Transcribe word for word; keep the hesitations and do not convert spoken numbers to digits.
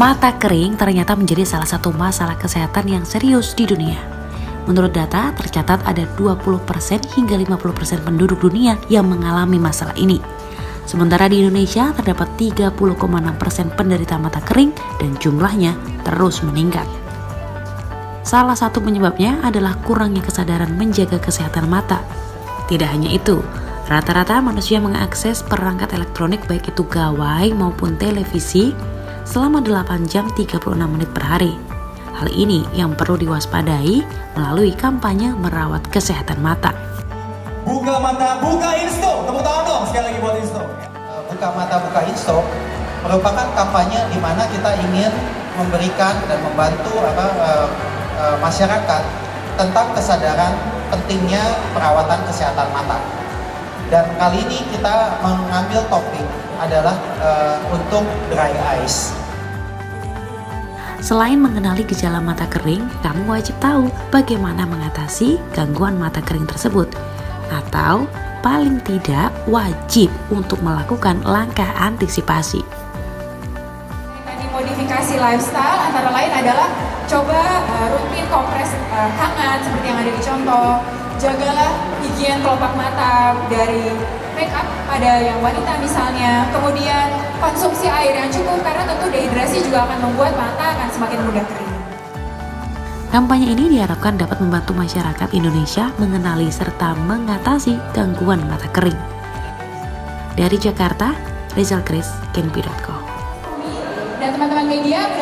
mata kering ternyata menjadi salah satu masalah kesehatan yang serius di dunia. Menurut data, tercatat ada dua puluh persen hingga lima puluh persen penduduk dunia yang mengalami masalah ini. Sementara di Indonesia terdapat tiga puluh koma enam persen penderita mata kering dan jumlahnya terus meningkat. Salah satu penyebabnya adalah kurangnya kesadaran menjaga kesehatan mata. Tidak hanya itu, rata-rata manusia mengakses perangkat elektronik baik itu gawai maupun televisi selama delapan jam tiga puluh enam menit per hari. Hal ini yang perlu diwaspadai melalui kampanye merawat kesehatan mata. Buka mata, buka Insto. Tepuk tangan dong sekali lagi buat Insto. Buka mata, buka Insto merupakan kampanye di mana kita ingin memberikan dan membantu apa, uh, uh, masyarakat tentang kesadaran pentingnya perawatan kesehatan mata. Dan kali ini kita mengambil topik adalah uh, untuk dry eyes. Selain mengenali gejala mata kering, kamu wajib tahu bagaimana mengatasi gangguan mata kering tersebut. Atau paling tidak wajib untuk melakukan langkah antisipasi. Tadi modifikasi lifestyle antara lain adalah coba uh, rutin kompres uh, hangat seperti yang ada di contoh. Jagalah higien kelopak mata dari make up pada yang wanita misalnya. Kemudian konsumsi air yang cukup karena tentu dehidrasi juga akan membuat mata akan semakin mudah kering. Kampanye ini diharapkan dapat membantu masyarakat Indonesia mengenali serta mengatasi gangguan mata kering. Dari Jakarta, Rizal Kris, Kempi titik com. Dan teman-teman media.